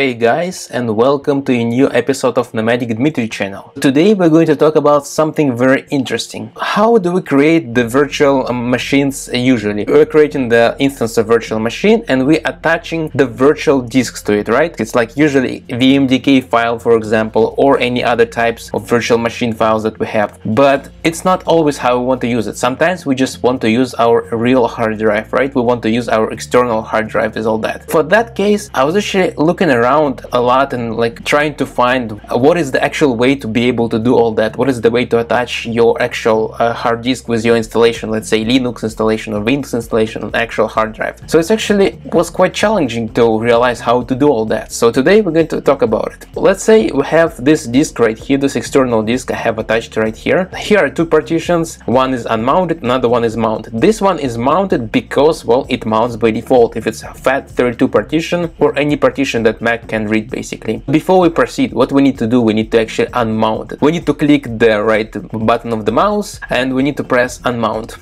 Hey guys, and welcome to a new episode of Nomadic Dmitry channel. Today we're going to talk about something very interesting. How do we create the virtual machines usually? We're creating the instance of virtual machine and we're attaching the virtual disks to it, right? It's like usually VMDK file, for example, or any other types of virtual machine files that we have. But it's not always how we want to use it. Sometimes we just want to use our real hard drive, right? We want to use our external hard drive is all that. For that case, I was actually looking around a lot and like trying to find what is the actual way to be able to do all that. What is the way to attach your actual hard disk with your installation, let's say Linux installation or Windows installation on actual hard drive. So it's actually was quite challenging to realize how to do all that. So today we're going to talk about it. Let's say we have this disk right here, this external disk I have attached right here. Here are two partitions. One is unmounted, another one is mounted. This one is mounted because, well, it mounts by default if it's a FAT32 partition or any partition that matters can read basically. Before we proceed, what we need to do, we need to actually unmount it. We need to click the right button of the mouse and we need to press unmount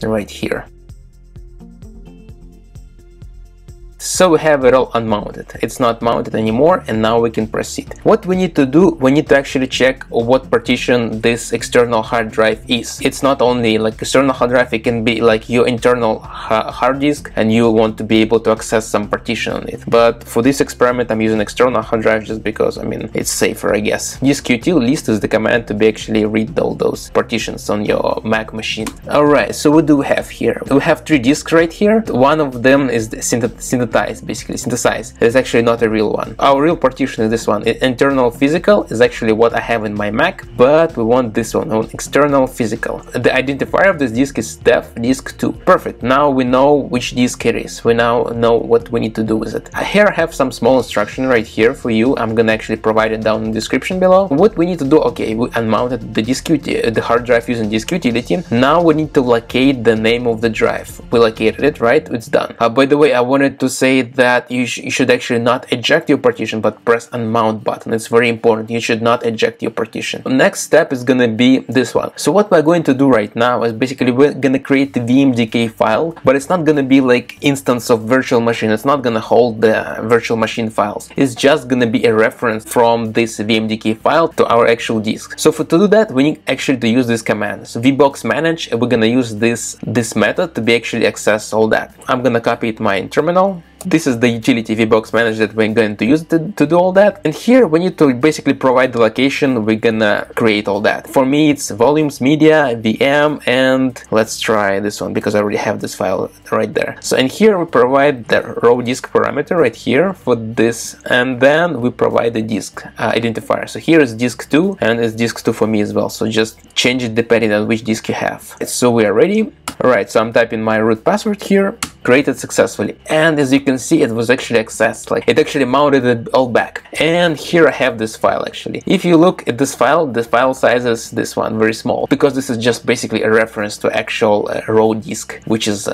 right here. So we have it all unmounted. It's not mounted anymore and now we can proceed. What we need to do, we need to actually check what partition this external hard drive is. It's not only like external hard drive, it can be like your internal hard disk and you want to be able to access some partition on it. But for this experiment I'm using external hard drive just because, I mean, it's safer I guess. Diskutil list is the command to be actually read all those partitions on your Mac machine. Alright, so what do we have here? We have three disks right here. One of them is the synthesized. It's actually not a real one. Our real partition is this one. Internal physical is actually what I have in my Mac, but we want this one on external physical. The identifier of this disk is def disk 2. Perfect. Now we know which disk it is. We now know what we need to do with it. Here I have some small instruction right here for you. I'm gonna actually provide it down in the description below. What we need to do, okay, we unmounted the disk utility, the hard drive using disk utility. Now we need to locate the name of the drive. We located it, right? It's done. By the way, I wanted to say that you should actually not eject your partition, but press unmount button. It's very important. You should not eject your partition. Next step is gonna be this one. So what we're going to do right now is basically we're gonna create the VMDK file, but it's not gonna be like instance of virtual machine. It's not gonna hold the virtual machine files. It's just gonna be a reference from this VMDK file to our actual disk. So for to do that, we need actually to use this command. So VBoxManage, we're gonna use this method to be actually access all that. I'm gonna copy it my terminal. This is the utility VBoxManage that we're going to use to do all that. And here we need to basically provide the location. We're gonna create all that. For me, it's volumes, media, VM, and let's try this one because I already have this file right there. So, and here we provide the raw disk parameter right here for this. And then we provide the disk identifier. So here is disk 2 and it's disk 2 for me as well. So just change it depending on which disk you have. So we are ready. All right, so I'm typing my root password here. Created successfully, and as you can see it was actually accessed, like it actually mounted it all back. And here I have this file. Actually, if you look at this file, the file size is this one, very small, because this is just basically a reference to actual raw disk, which is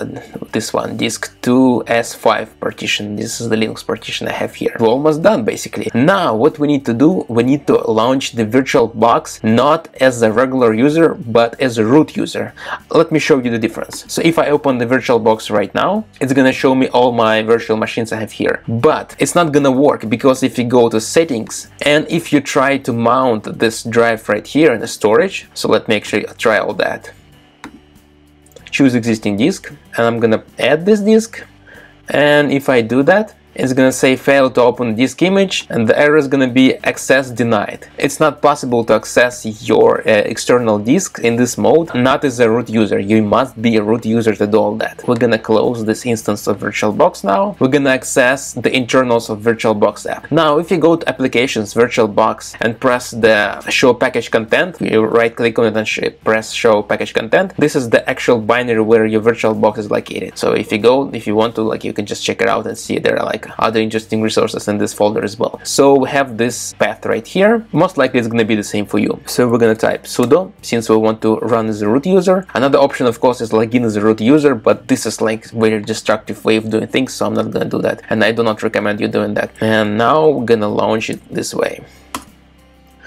this one, disk 2S5 partition. This is the Linux partition I have here. We're almost done basically. Now what we need to do, we need to launch the VirtualBox not as a regular user but as a root user. Let me show you the difference. So if I open the VirtualBox right now, it's gonna show me all my virtual machines I have here, but it's not gonna work because if you go to settings and if you try to mount this drive right here in the storage, so let me actually try all that. Choose existing disk and I'm gonna add this disk, and if I do that, it's gonna say fail to open disk image and the error is gonna be access denied. It's not possible to access your external disk in this mode, not as a root user. You must be a root user to do all that. We're gonna close this instance of VirtualBox now. We're gonna access the internals of VirtualBox app. Now if you go to applications, VirtualBox, and press the show package content, you right click on it and press show package content. This is the actual binary where your VirtualBox is located. So if you go, if you want to, like, you can just check it out and see there are like other interesting resources in this folder as well. So we have this path right here. Most likely it's going to be the same for you. So we're going to type sudo since we want to run as a root user. Another option of course is login as a root user, but this is like very destructive way of doing things, so I'm not going to do that and I do not recommend you doing that. And now we're going to launch it this way.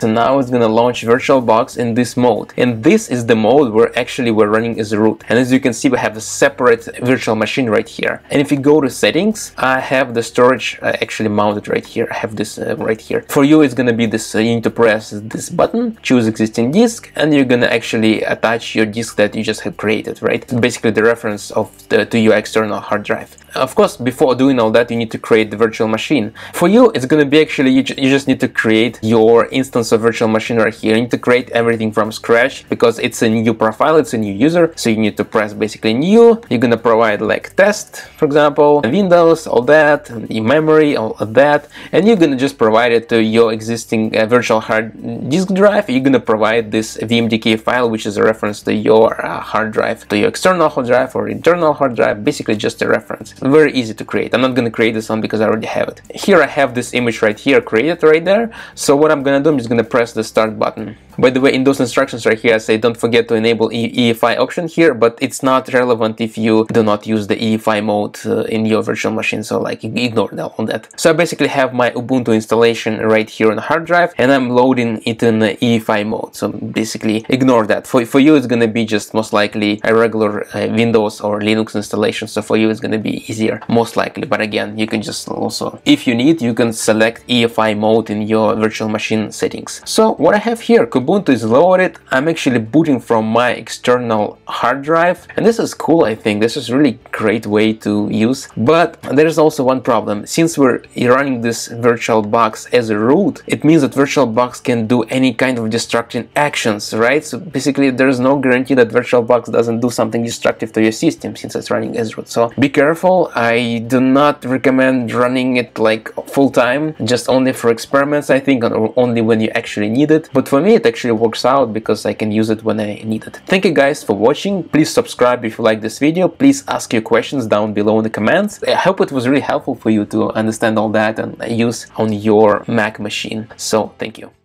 So now it's gonna launch VirtualBox in this mode, and this is the mode where actually we're running as a root. And as you can see, we have a separate virtual machine right here. And if you go to settings, I have the storage actually mounted right here. I have this right here. For you, it's gonna be this. You need to press this button, choose existing disk, and you're gonna actually attach your disk that you just have created, right? Basically, the reference of to your external hard drive. Of course, before doing all that, you need to create the virtual machine. For you, it's gonna be actually you just need to create your instance of virtual machine right here. You need to create everything from scratch because it's a new profile, it's a new user. So you need to press basically new. You're gonna provide like test, for example, Windows, all that, in memory, all of that, and you're gonna just provide it to your existing virtual hard disk drive. You're gonna provide this VMDK file, which is a reference to your hard drive, to your external hard drive or internal hard drive. Basically, just a reference. Very easy to create. I'm not gonna create this one because I already have it. Here I have this image right here created right there. So what I'm gonna do, I'm just gonna press the start button. By the way, in those instructions right here, I say don't forget to enable EFI option here, but it's not relevant if you do not use the EFI mode in your virtual machine, so like ignore all that. So I basically have my Ubuntu installation right here on the hard drive, and I'm loading it in EFI mode, so basically ignore that. For you, it's gonna be just most likely a regular Windows or Linux installation, so for you it's gonna be easier, most likely, but again, you can just also, if you need, you can select EFI mode in your virtual machine settings. So what I have here, Ubuntu is loaded. I'm actually booting from my external hard drive, and this is cool. I think this is a really great way to use, but there is also one problem. Since we're running this VirtualBox as a root, it means that VirtualBox can do any kind of destructive actions, right? So basically there is no guarantee that VirtualBox doesn't do something destructive to your system since it's running as root. So be careful. I do not recommend running it like full time, just only for experiments, I think, or only when you actually need it. But for me, it actually works out because I can use it when I need it. Thank you guys for watching. Please subscribe if you like this video. Please ask your questions down below in the comments. I hope it was really helpful for you to understand all that and use on your Mac machine. So thank you.